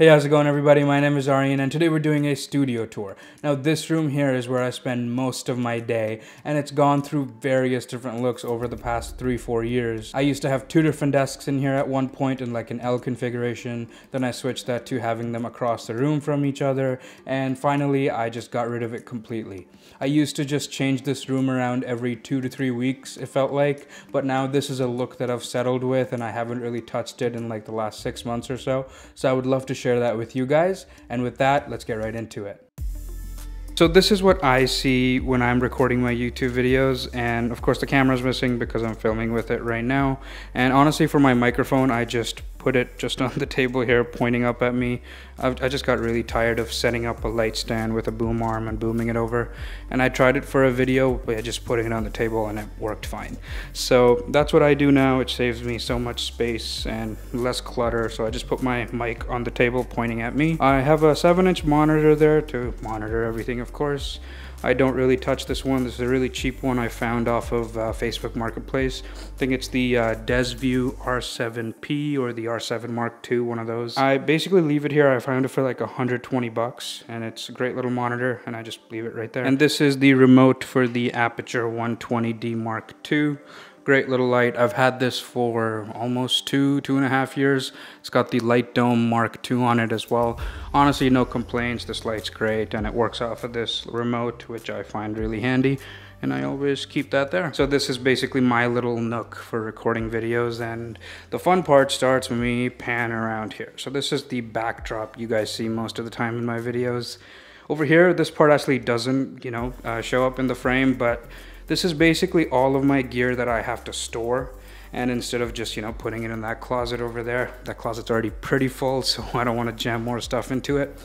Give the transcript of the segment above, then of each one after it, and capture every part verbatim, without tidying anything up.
Hey, how's it going everybody? My name is Aryan and today we're doing a studio tour. Now this room here is where I spend most of my day and it's gone through various different looks over the past three, four years. I used to have two different desks in here at one point in like an L configuration. Then I switched that to having them across the room from each other. And finally, I just got rid of it completely. I used to just change this room around every two to three weeks, it felt like. But now this is a look that I've settled with and I haven't really touched it in like the last six months or so. So I would love to share that with you guys, and with that, let's get right into it. So this is what I see when I'm recording my YouTube videos, and of course the camera's missing because I'm filming with it right now. And honestly, for my microphone, I just put it just on the table here pointing up at me. I've, I just got really tired of setting up a light stand with a boom arm and booming it over, and I tried it for a video by just putting it on the table and it worked fine. So that's what I do now. It saves me so much space and less clutter, so I just put my mic on the table pointing at me. I have a seven inch monitor there to monitor everything, of course. I don't really touch this one. This is a really cheap one I found off of uh, Facebook Marketplace. I think it's the uh, Desview R seven P or the R seven Mark two, one of those. I basically leave it here. I found it for like one hundred twenty bucks and it's a great little monitor and I just leave it right there. And this is the remote for the Aputure one twenty D Mark two. Great little light. I've had this for almost two, two and a half years. It's got the Light Dome Mark two on it as well. Honestly, no complaints. This light's great and it works off of this remote, which I find really handy. And I always keep that there. So this is basically my little nook for recording videos, and the fun part starts when we pan around here. So this is the backdrop you guys see most of the time in my videos. Over here, this part actually doesn't, you know, uh, show up in the frame, but this is basically all of my gear that I have to store. And instead of just, you know, putting it in that closet over there, that closet's already pretty full, so I don't want to jam more stuff into it.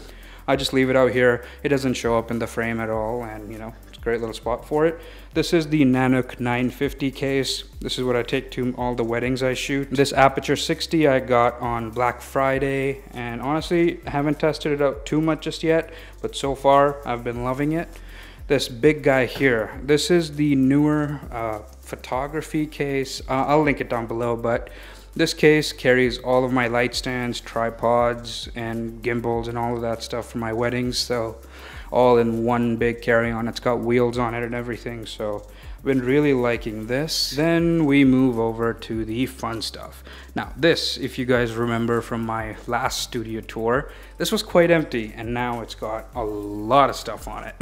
I just leave it out here. It doesn't show up in the frame at all, and you know, it's a great little spot for it. This is the Nanuk nine fifty case. This is what I take to all the weddings I shoot. This Aputure sixty I got on Black Friday, and honestly, I haven't tested it out too much just yet, but so far I've been loving it. This big guy here, this is the newer uh, photography case. Uh, I'll link it down below, but this case carries all of my light stands, tripods, and gimbals and all of that stuff for my weddings. So all in one big carry-on. It's got wheels on it and everything, so I've been really liking this. Then we move over to the fun stuff. Now this, if you guys remember from my last studio tour, this was quite empty and now it's got a lot of stuff on it.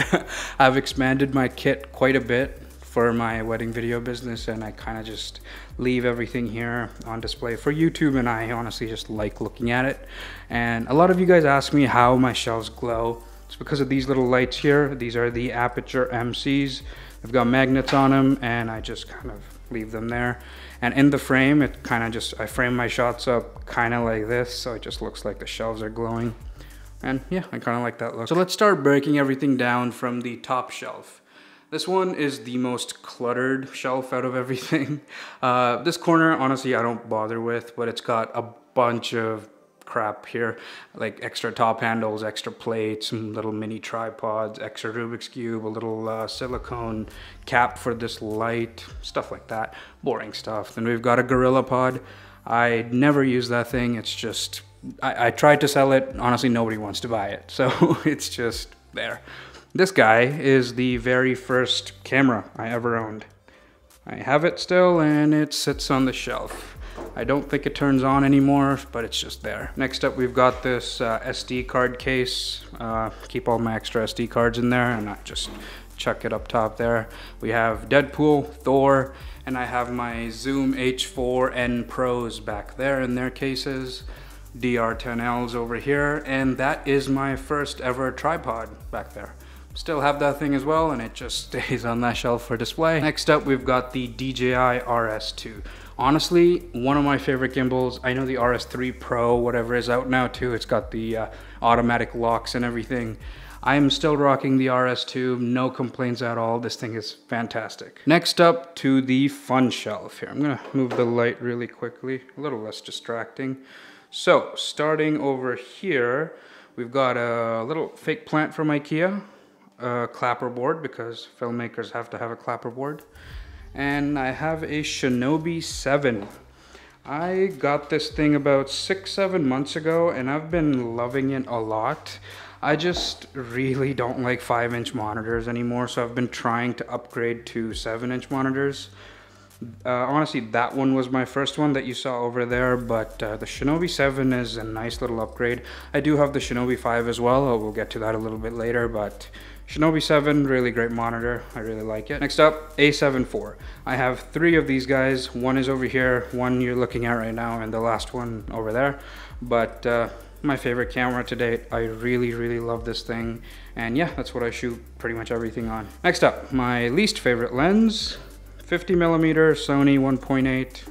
I've expanded my kit quite a bit for my wedding video business, and I kind of just leave everything here on display for YouTube, and I honestly just like looking at it. And a lot of you guys ask me how my shelves glow. It's because of these little lights here. These are the Aputure M Cs. They've got magnets on them and I just kind of leave them there. And in the frame, it kind of just, I frame my shots up kind of like this. So it just looks like the shelves are glowing. And yeah, I kind of like that look. So let's start breaking everything down from the top shelf. This one is the most cluttered shelf out of everything. Uh, this corner, honestly, I don't bother with, but it's got a bunch of crap here, like extra top handles, extra plates, some little mini tripods, extra Rubik's cube, a little uh, silicone cap for this light, stuff like that, boring stuff. Then we've got a GorillaPod. I never use that thing. It's just, I, I tried to sell it. Honestly, nobody wants to buy it. So it's just there. This guy is the very first camera I ever owned. I have it still and it sits on the shelf. I don't think it turns on anymore, but it's just there. Next up, we've got this uh, S D card case. Uh, keep all my extra S D cards in there and I just chuck it up top there. We have Deadpool, Thor, and I have my Zoom H four N Pros back there in their cases. D R ten L's over here, and that is my first ever tripod back there. Still have that thing as well, and it just stays on that shelf for display. Next up, we've got the D J I R S two. Honestly, one of my favorite gimbals. I know the R S three Pro, whatever is out now too, it's got the uh, automatic locks and everything. I'm still rocking the R S two, no complaints at all. This thing is fantastic. Next up to the fun shelf here. I'm gonna move the light really quickly, a little less distracting. So, starting over here, we've got a little fake plant from IKEA. A clapper board, because filmmakers have to have a clapper board. And I have a Shinobi seven. I got this thing about six, seven months ago, and I've been loving it a lot. I just really don't like five inch monitors anymore, so I've been trying to upgrade to seven inch monitors. Uh, honestly, that one was my first one that you saw over there, but uh, the Shinobi seven is a nice little upgrade. I do have the Shinobi five as well. We'll get to that a little bit later, but Shinobi seven, really great monitor. I really like it. Next up, A seven four. I have three of these guys. One is over here, one you're looking at right now, and the last one over there. But uh, my favorite camera to date. I really, really love this thing. And yeah, that's what I shoot pretty much everything on. Next up, my least favorite lens. fifty millimeter Sony one point eight,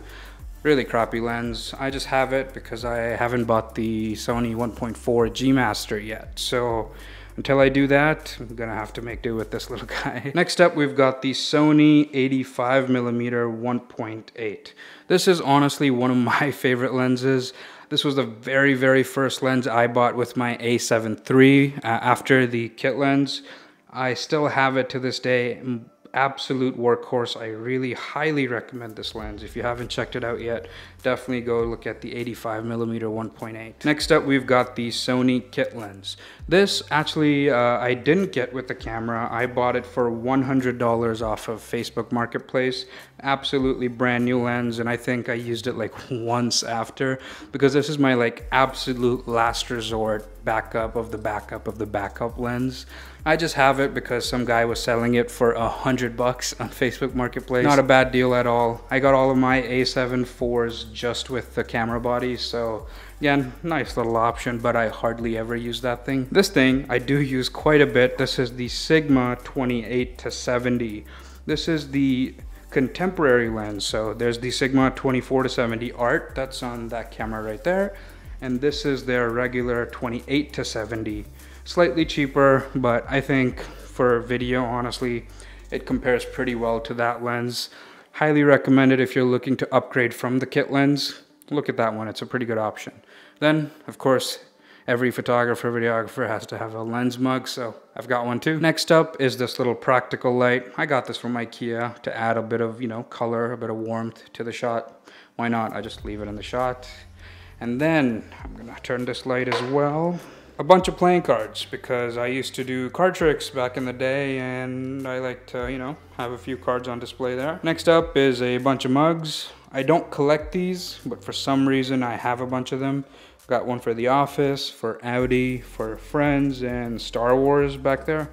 really crappy lens. I just have it because I haven't bought the Sony one point four G Master yet. So until I do that, I'm gonna have to make do with this little guy. Next up, we've got the Sony eighty-five millimeter one point eight. This is honestly one of my favorite lenses. This was the very, very first lens I bought with my A seven three uh, after the kit lens. I still have it to this day. Absolute workhorse. I really highly recommend this lens. If you haven't checked it out yet, definitely go look at the eighty-five millimeter one point eight. Next up, we've got the Sony kit lens. This actually uh, I didn't get with the camera. I bought it for one hundred dollars off of Facebook Marketplace. Absolutely brand new lens, and I think I used it like once after, because this is my like absolute last resort backup of the backup of the backup lens. I just have it because some guy was selling it for a hundred bucks on Facebook Marketplace. Not a bad deal at all. I got all of my A seven fours just with the camera body, so again, nice little option, but I hardly ever use that thing. This thing I do use quite a bit. This is the Sigma twenty-eight to seventy. This is the contemporary lens, so there's the Sigma twenty-four to seventy Art, that's on that camera right there, and this is their regular twenty-eight to seventy. Slightly cheaper, but I think for video, honestly, it compares pretty well to that lens. Highly recommended if you're looking to upgrade from the kit lens. Look at that one, it's a pretty good option. Then, of course, every photographer, videographer has to have a lens mug, so I've got one too. Next up is this little practical light. I got this from IKEA to add a bit of, you know, color, a bit of warmth to the shot. Why not? I just leave it in the shot. And then I'm gonna turn this light as well. A bunch of playing cards, because I used to do card tricks back in the day, and I like to, you know, have a few cards on display there. Next up is a bunch of mugs. I don't collect these, but for some reason I have a bunch of them. Got one for the office, for Audi, for Friends, and Star Wars back there.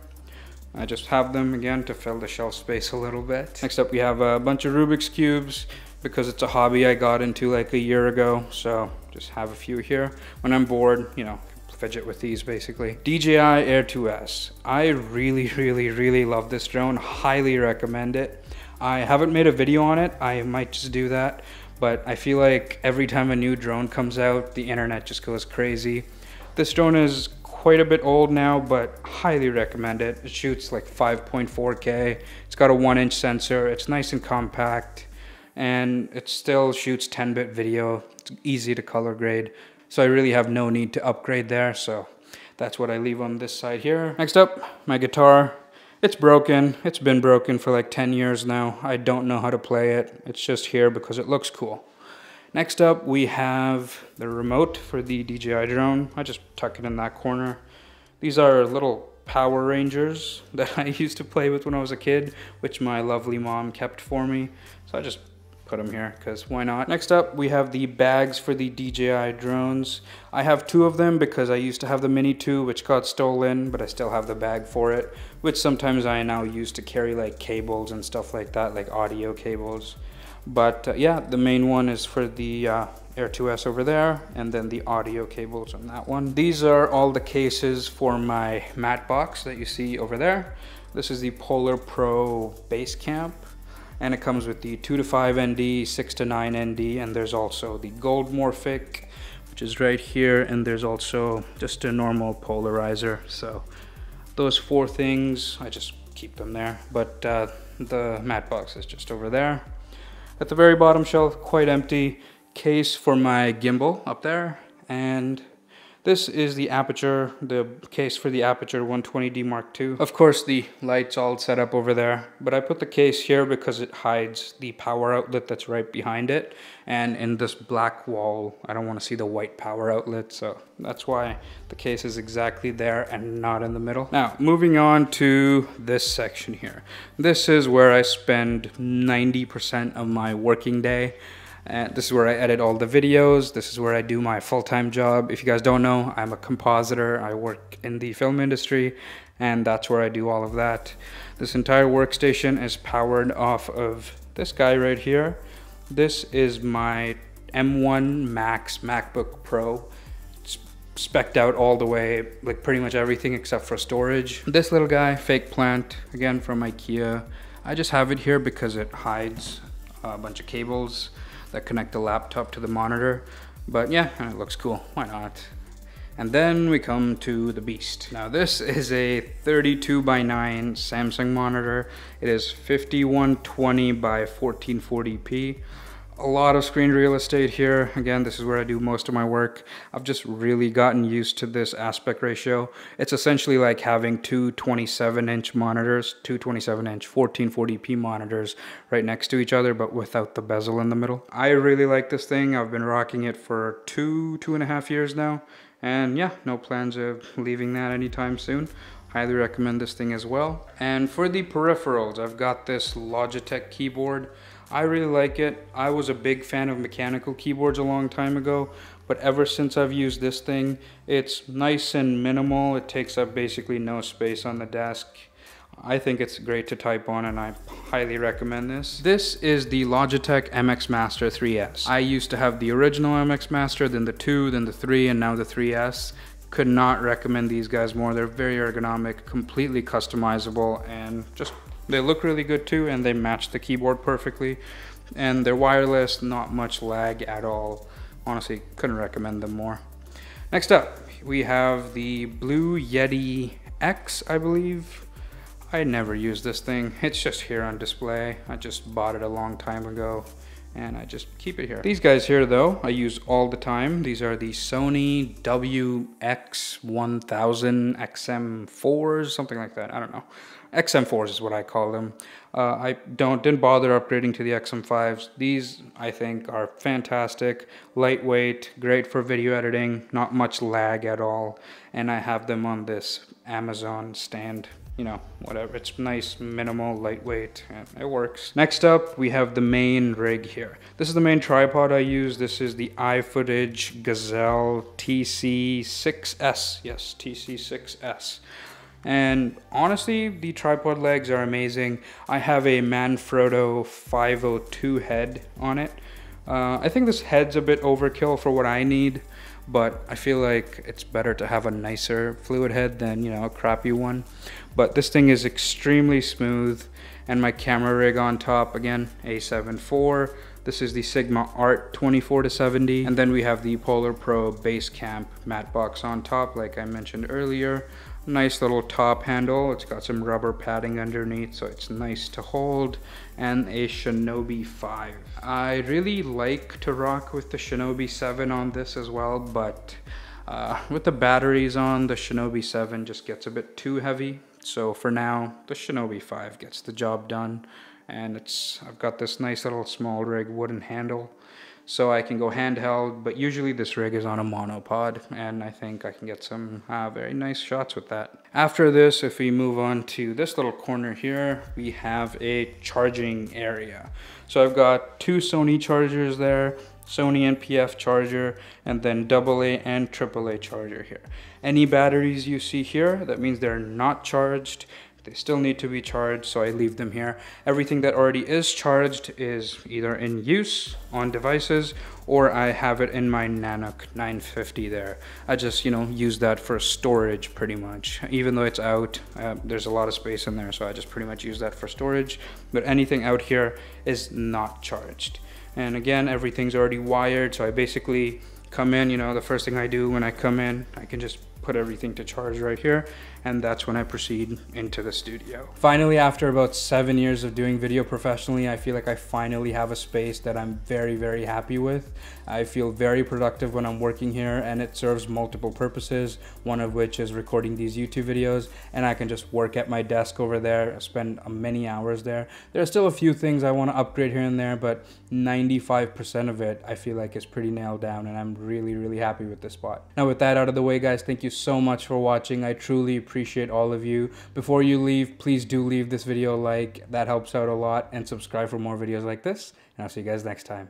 I just have them again to fill the shelf space a little bit. Next up, we have a bunch of Rubik's Cubes, because it's a hobby I got into like a year ago, so just have a few here. When I'm bored, you know, fidget with these basically. D J I Air two S. I really, really, really love this drone. Highly recommend it. I haven't made a video on it. I might just do that, but I feel like every time a new drone comes out, the internet just goes crazy. This drone is quite a bit old now, but highly recommend it. It shoots like five point four K. It's got a one inch sensor. It's nice and compact, and it still shoots ten bit video. It's easy to color grade. So I really have no need to upgrade there, so that's what I leave on this side here. Next up, my guitar. It's broken. It's been broken for like ten years now. I don't know how to play it. It's just here because it looks cool. Next up, we have the remote for the D J I drone. I just tuck it in that corner. These are little Power Rangers that I used to play with when I was a kid, which my lovely mom kept for me. So I just put them here because why not. Next up, we have the bags for the D J I drones. I have two of them because I used to have the Mini two, which got stolen, but I still have the bag for it, which sometimes I now use to carry like cables and stuff like that, like audio cables. But uh, yeah, the main one is for the uh, Air two S over there, and then the audio cables on that one. These are all the cases for my matte box that you see over there. This is the Polar Pro Basecamp, and it comes with the two to five N D, six to nine N D, and there's also the gold morphic, which is right here, and there's also just a normal polarizer. So those four things, I just keep them there, but uh, the matte box is just over there. At the very bottom shelf, quite empty, case for my gimbal up there, and This is the Aputure, the case for the Aputure one twenty D Mark two. Of course, the light's all set up over there, but I put the case here because it hides the power outlet that's right behind it. And in this black wall, I don't want to see the white power outlet, so that's why the case is exactly there and not in the middle. Now, moving on to this section here. This is where I spend ninety percent of my working day. And this is where I edit all the videos. This is where I do my full-time job. If you guys don't know, I'm a compositor. I work in the film industry, and that's where I do all of that. This entire workstation is powered off of this guy right here. This is my M one Max MacBook Pro. Specced out all the way, like pretty much everything except for storage. This little guy, fake plant, again from IKEA. I just have it here because it hides a bunch of cables that connect the laptop to the monitor. But yeah, it looks cool, why not? And then we come to the beast. Now this is a thirty-two by nine Samsung monitor. It is fifty-one twenty by fourteen forty p. A lot of screen real estate here. Again, this is where I do most of my work. I've just really gotten used to this aspect ratio. It's essentially like having two twenty-seven inch monitors, two twenty-seven inch fourteen forty p monitors right next to each other, but without the bezel in the middle. I really like this thing. I've been rocking it for two, two and a half years now. And yeah, no plans of leaving that anytime soon. Highly recommend this thing as well. And for the peripherals, I've got this Logitech keyboard. I really like it. I was a big fan of mechanical keyboards a long time ago, but ever since I've used this thing, it's nice and minimal. It takes up basically no space on the desk. I think it's great to type on, and I highly recommend this. This is the Logitech M X Master three S. I used to have the original M X Master, then the two, then the three, and now the three S. Could not recommend these guys more. They're very ergonomic, completely customizable, and just they look really good too, and they match the keyboard perfectly. And they're wireless, not much lag at all. Honestly, couldn't recommend them more. Next up, we have the Blue Yeti X, I believe. I never use this thing. It's just here on display. I just bought it a long time ago, and I just keep it here. These guys here though, I use all the time. These are the Sony W X one thousand X M fours, something like that, I don't know. X M fours is what I call them. Uh, I don't didn't bother upgrading to the X M fives. These, I think, are fantastic, lightweight, great for video editing, not much lag at all, and I have them on this Amazon stand. You know, whatever, it's nice, minimal, lightweight, and it works. Next up, we have the main rig here. This is the main tripod I use. This is the iFootage Gazelle T C six S. Yes, T C six S. And honestly, the tripod legs are amazing. I have a Manfrotto five oh two head on it. Uh, I think this head's a bit overkill for what I need, but I feel like it's better to have a nicer fluid head than, you know, a crappy one. But this thing is extremely smooth. And my camera rig on top, again, A seven four. This is the Sigma Art twenty-four to seventy. And then we have the Polar Pro Basecamp matte box on top, like I mentioned earlier. Nice little top handle. It's got some rubber padding underneath, so it's nice to hold. And a Shinobi five. I really like to rock with the Shinobi seven on this as well, but uh, with the batteries on, the Shinobi seven just gets a bit too heavy. So for now, the Shinobi five gets the job done. And it's I've got this nice little small rig wooden handle, so I can go handheld, but usually this rig is on a monopod, and I think I can get some uh, very nice shots with that. After this, if we move on to this little corner here, we have a charging area. So I've got two Sony chargers there, Sony N P F charger, and then double A and triple A charger here. Any batteries you see here, that means they're not charged. They still need to be charged, so I leave them here. Everything that already is charged is either in use on devices, or I have it in my Nanuk nine fifty there. I just, you know, use that for storage pretty much. Even though it's out, uh, there's a lot of space in there, so I just pretty much use that for storage. But anything out here is not charged. And again, everything's already wired, so I basically come in, you know, the first thing I do when I come in, I can just put everything to charge right here, and that's when I proceed into the studio. Finally, after about seven years of doing video professionally, I feel like I finally have a space that I'm very, very happy with. I feel very productive when I'm working here, and it serves multiple purposes, one of which is recording these YouTube videos, and I can just work at my desk over there, spend many hours there. There are still a few things I want to upgrade here and there, but ninety-five percent of it I feel like is pretty nailed down, and I'm really, really happy with this spot. Now, with that out of the way, guys, thank you so much for watching. I truly appreciate all of you. Before you leave, please do leave this video a like. That helps out a lot, and subscribe for more videos like this, and I'll see you guys next time.